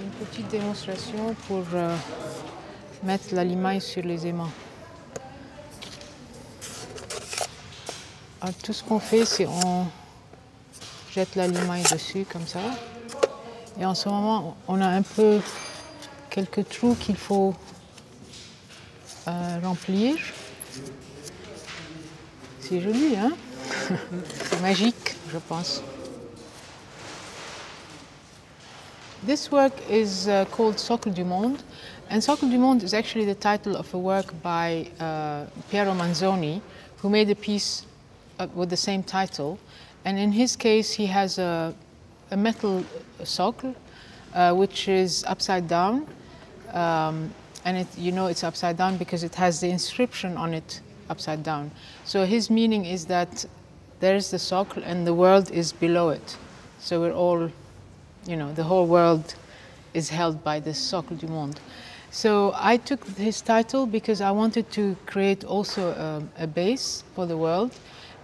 Une petite démonstration pour mettre la limaille sur les aimants. Alors, tout ce qu'on fait, c'est on jette la limaille dessus comme ça. Et en ce moment, on a un peu quelques trous qu'il faut remplir. C'est joli, hein? C'est magique, je pense. This work is called Socle du Monde, and Socle du Monde is actually the title of a work by Piero Manzoni, who made a piece with the same title. And in his case, he has a metal socle, which is upside down. And it, you know, it's upside down because it has the inscription on it upside down. So his meaning is that there is the socle and the world is below it. So we're all, you know, the whole world is held by this Socle du Monde. So I took his title because I wanted to create also a base for the world,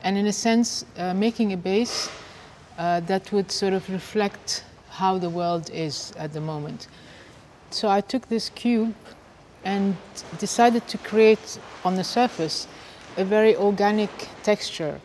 and in a sense making a base that would sort of reflect how the world is at the moment. So I took this cube and decided to create on the surface a very organic texture.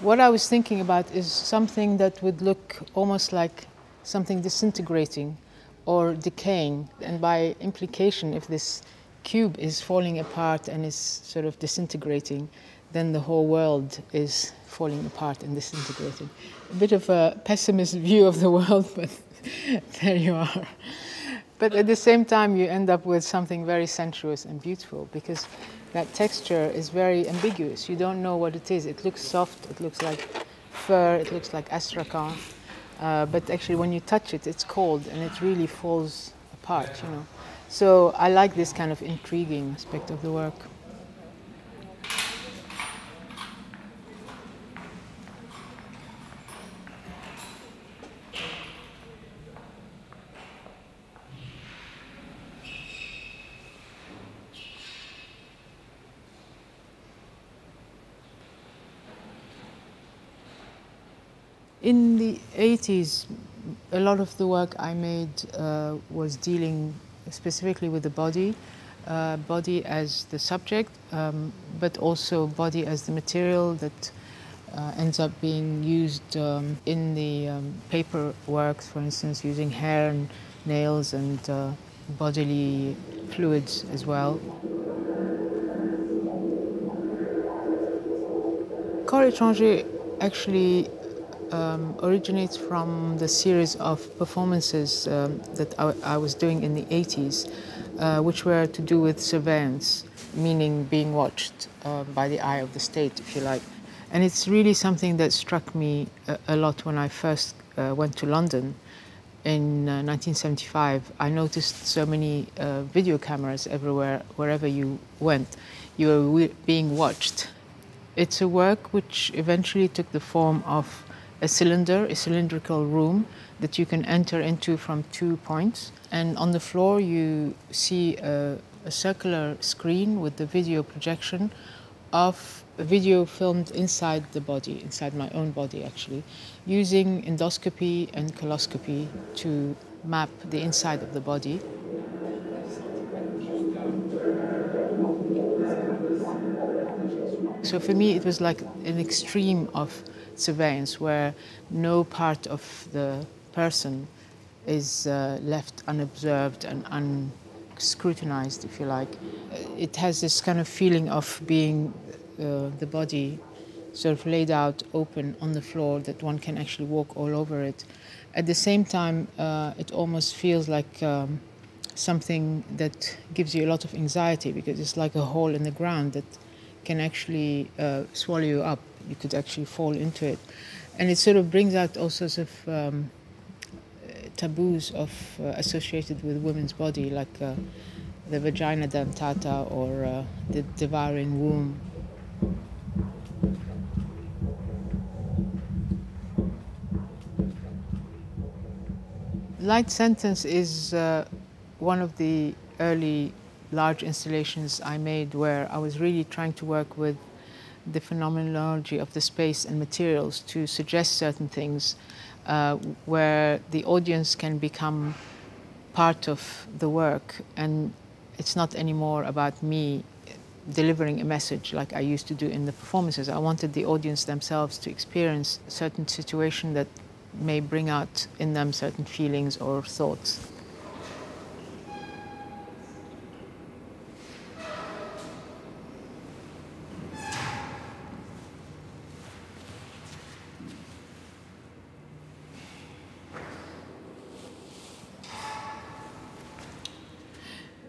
What I was thinking about is something that would look almost like something disintegrating or decaying, and by implication, if this cube is falling apart and is sort of disintegrating, then the whole world is falling apart and disintegrating. A bit of a pessimist view of the world, but there you are. But at the same time, you end up with something very sensuous and beautiful, because that texture is very ambiguous. You don't know what it is. It looks soft, it looks like fur, it looks like astrakhan. But actually, when you touch it, it's cold and it really falls apart, you know. So I like this kind of intriguing aspect of the work. In the 80s, a lot of the work I made was dealing specifically with the body, body as the subject, but also body as the material that ends up being used in the paper works, for instance, using hair and nails and bodily fluids as well. Corps étranger actually originates from the series of performances that I was doing in the 80s, which were to do with surveillance, meaning being watched by the eye of the state, if you like. And it's really something that struck me a lot when I first went to London in 1975. I noticed so many video cameras everywhere, wherever you went. You were being watched. It's a work which eventually took the form of a cylindrical room that you can enter into from 2 points. And on the floor you see a circular screen with the video projection of a video filmed inside the body, inside my own body actually, using endoscopy and coloscopy to map the inside of the body. So for me it was like an extreme of surveillance where no part of the person is left unobserved and unscrutinized, if you like. It has this kind of feeling of being the body sort of laid out open on the floor, that one can actually walk all over it. At the same time, it almost feels like something that gives you a lot of anxiety, because it's like a hole in the ground that can actually swallow you up. You could actually fall into it. And it sort of brings out all sorts of taboos of associated with women's body, like the vagina dentata or the devouring womb. Light Sentence is one of the early large installations I made where I was really trying to work with the phenomenology of the space and materials to suggest certain things where the audience can become part of the work, and it's not anymore about me delivering a message like I used to do in the performances. I wanted the audience themselves to experience a certain situation that may bring out in them certain feelings or thoughts.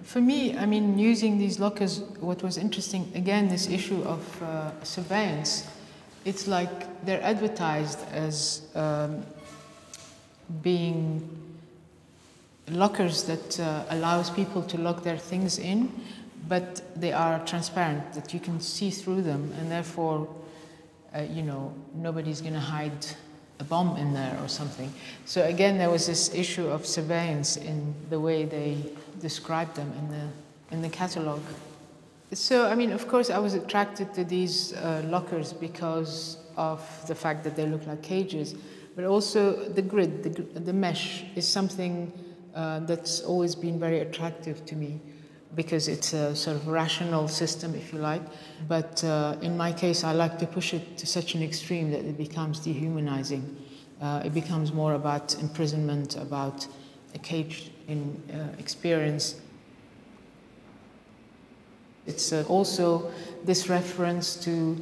For me, I mean, using these lockers, what was interesting, again, this issue of surveillance, it's like they're advertised as being lockers that allows people to lock their things in, but they are transparent, that you can see through them, and therefore, you know, nobody's going to hide a bomb in there or something. So again, there was this issue of surveillance in the way they described them in the catalog. So, I mean, of course, I was attracted to these lockers because of the fact that they look like cages, but also the grid, the mesh is something that's always been very attractive to me because it's a sort of rational system, if you like. But in my case, I like to push it to such an extreme that it becomes dehumanizing. It becomes more about imprisonment, about a cage in experience. It's also this reference to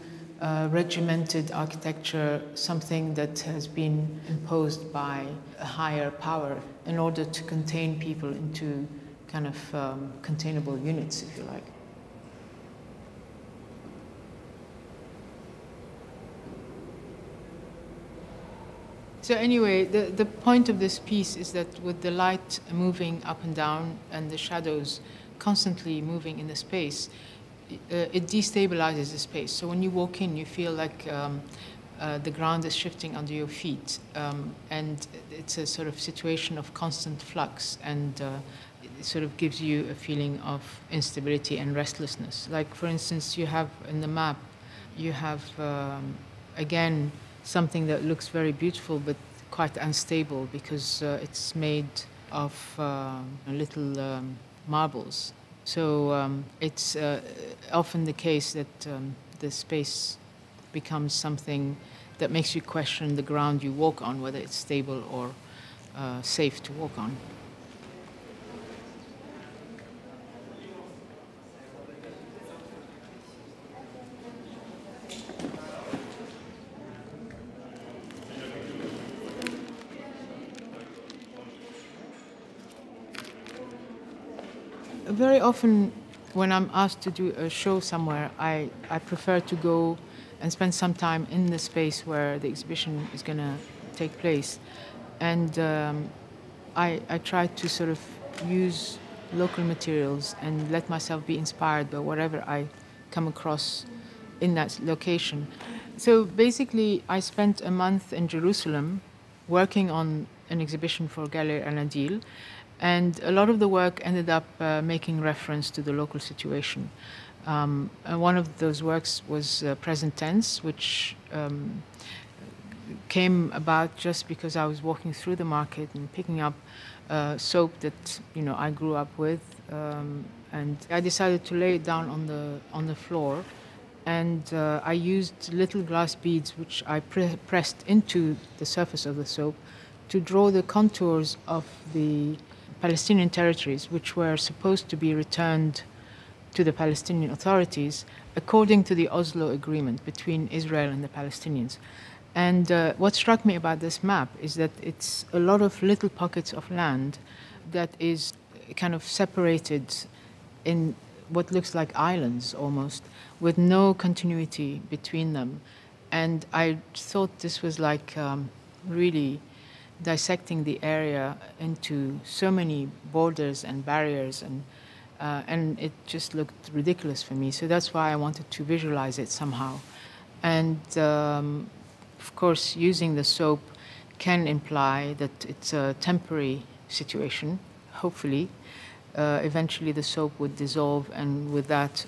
regimented architecture, something that has been imposed by a higher power in order to contain people into kind of containable units, if you like. So anyway, the point of this piece is that with the light moving up and down and the shadows constantly moving in the space, it destabilizes the space. So when you walk in, you feel like the ground is shifting under your feet. And it's a sort of situation of constant flux, and it sort of gives you a feeling of instability and restlessness. Like, for instance, you have in the map, you have, again, something that looks very beautiful but quite unstable because it's made of little marbles. So it's often the case that the space becomes something that makes you question the ground you walk on, whether it's stable or safe to walk on. Very often when I'm asked to do a show somewhere, I prefer to go and spend some time in the space where the exhibition is going to take place. And I try to sort of use local materials and let myself be inspired by whatever I come across in that location. So basically, I spent a month in Jerusalem working on an exhibition for Galerie Anadil. And a lot of the work ended up making reference to the local situation. And one of those works was Present Tense, which came about just because I was walking through the market and picking up soap that, you know, I grew up with, and I decided to lay it down on the floor. And I used little glass beads, which I pressed into the surface of the soap, to draw the contours of the Palestinian territories, which were supposed to be returned to the Palestinian authorities according to the Oslo Agreement between Israel and the Palestinians. And what struck me about this map is that it's a lot of little pockets of land that is kind of separated in what looks like islands almost, with no continuity between them. And I thought this was like really dissecting the area into so many borders and barriers, and it just looked ridiculous for me. So that's why I wanted to visualize it somehow. And of course, using the soap can imply that it's a temporary situation, hopefully. Eventually the soap would dissolve, and with that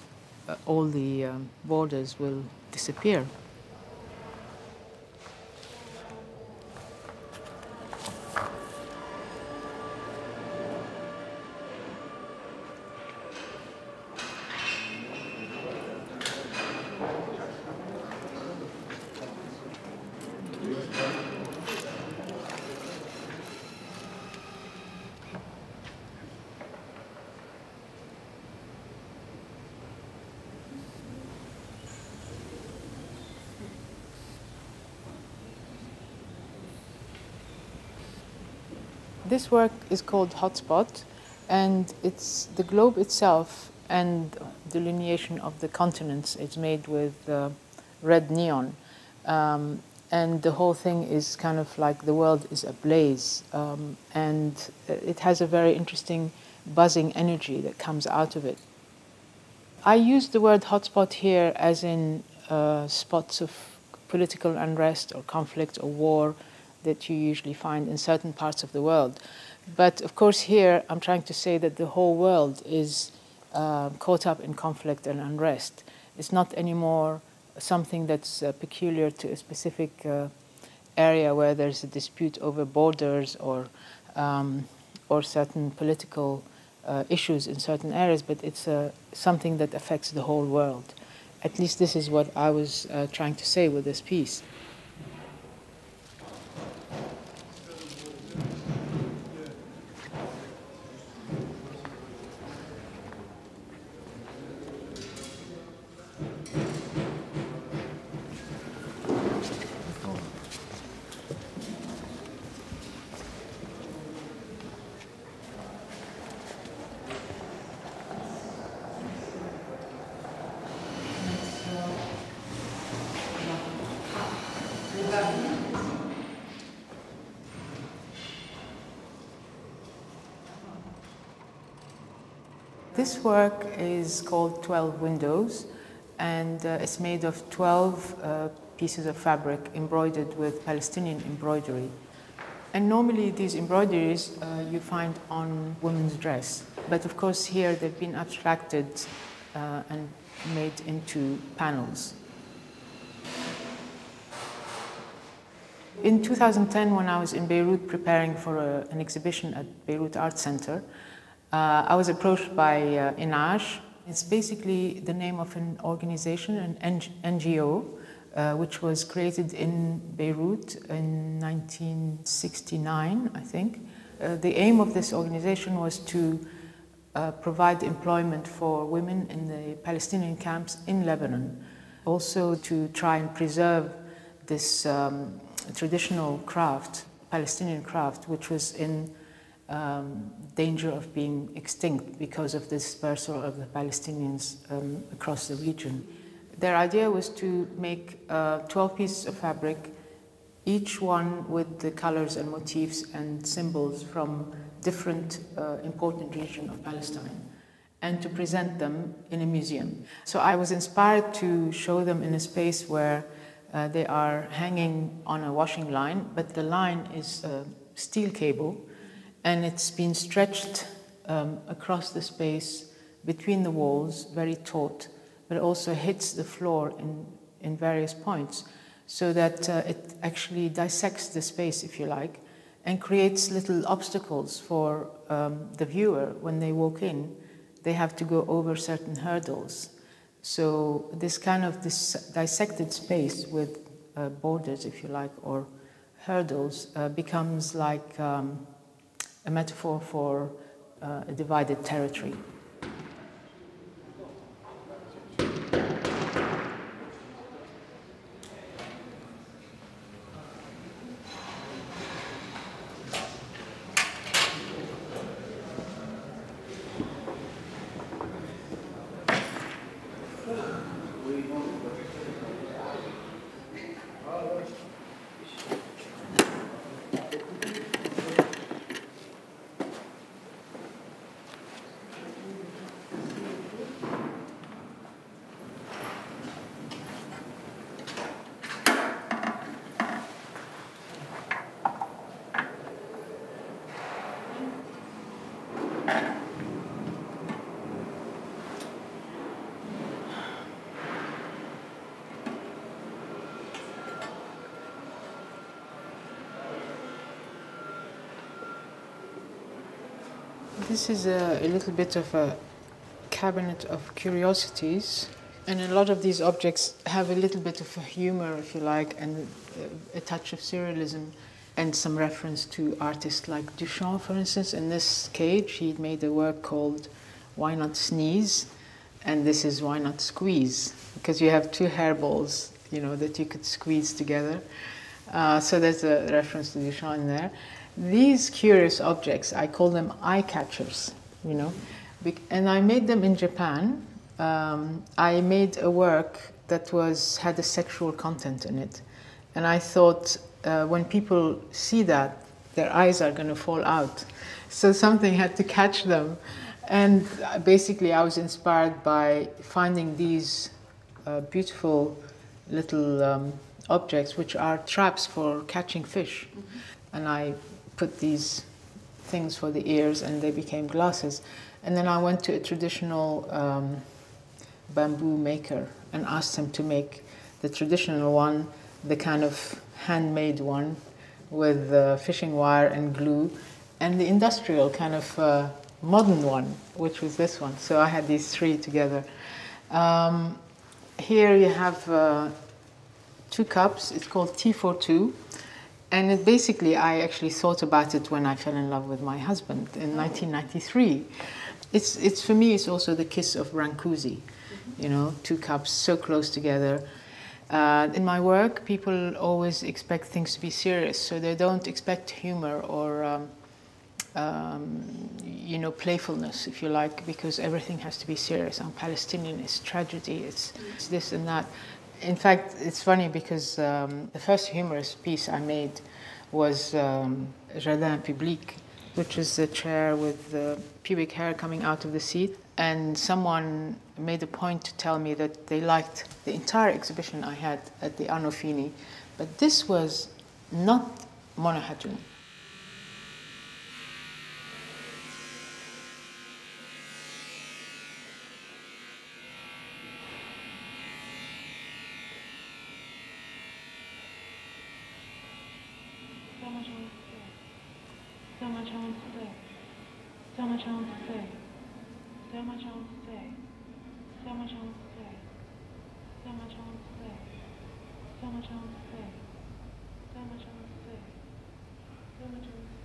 all the borders will disappear. This work is called Hotspot, and it's the globe itself and delineation of the continents. It's made with red neon, and the whole thing is kind of like the world is ablaze, and it has a very interesting buzzing energy that comes out of it. I use the word hotspot here as in spots of political unrest or conflict or war that you usually find in certain parts of the world. But of course here I'm trying to say that the whole world is caught up in conflict and unrest. It's not anymore something that's peculiar to a specific area where there's a dispute over borders or certain political issues in certain areas, but it's something that affects the whole world. At least this is what I was trying to say with this piece. This work is called 12 windows, and it's made of 12 pieces of fabric embroidered with Palestinian embroidery. And normally these embroideries you find on women's dress, but of course here they've been abstracted and made into panels. In 2010, when I was in Beirut preparing for an exhibition at Beirut Art Center, I was approached by INAJ. It's basically the name of an organization, an NGO, which was created in Beirut in 1969, I think. The aim of this organization was to provide employment for women in the Palestinian camps in Lebanon. Also to try and preserve this traditional craft, Palestinian craft, which was in danger of being extinct because of the dispersal of the Palestinians across the region. Their idea was to make 12 pieces of fabric, each one with the colors and motifs and symbols from different important regions of Palestine, and to present them in a museum. So I was inspired to show them in a space where they are hanging on a washing line, but the line is a steel cable, and it's been stretched across the space between the walls, very taut, but also hits the floor in various points, so that it actually dissects the space, if you like, and creates little obstacles for the viewer. When they walk in, they have to go over certain hurdles. So this kind of dissected space with borders, if you like, or hurdles, becomes like a metaphor for a divided territory. This is a little bit of a cabinet of curiosities, and a lot of these objects have a little bit of a humor, if you like, and a touch of surrealism, and some reference to artists like Duchamp, for instance. In this cage, he made a work called Why Not Sneeze? And this is Why Not Squeeze? Because you have two hairballs, you know, that you could squeeze together. So there's a reference to Duchamp in there. These curious objects, I call them eye catchers, you know, and I made them in Japan. I made a work that had a sexual content in it. And I thought when people see that, their eyes are going to fall out. So something had to catch them. And basically I was inspired by finding these beautiful little objects, which are traps for catching fish. Mm-hmm. And I put these things for the ears and they became glasses. And then I went to a traditional bamboo maker and asked him to make the traditional one, the kind of handmade one with fishing wire and glue, and the industrial kind of modern one, which was this one. So I had these three together. Here you have two cups. It's called Tea for Two. And it basically, I actually thought about it when I fell in love with my husband in 1993. It's for me, it's also the kiss of Brancusi, you know, two cups so close together. In my work, people always expect things to be serious, so they don't expect humor or, you know, playfulness, if you like, because everything has to be serious. I'm Palestinian, it's tragedy, it's this and that. In fact, it's funny because the first humorous piece I made was Jardin Public, which is a chair with pubic hair coming out of the seat. And someone made a point to tell me that they liked the entire exhibition I had at the Arnolfini, but this was not Mona Hatoum. So much I want to say.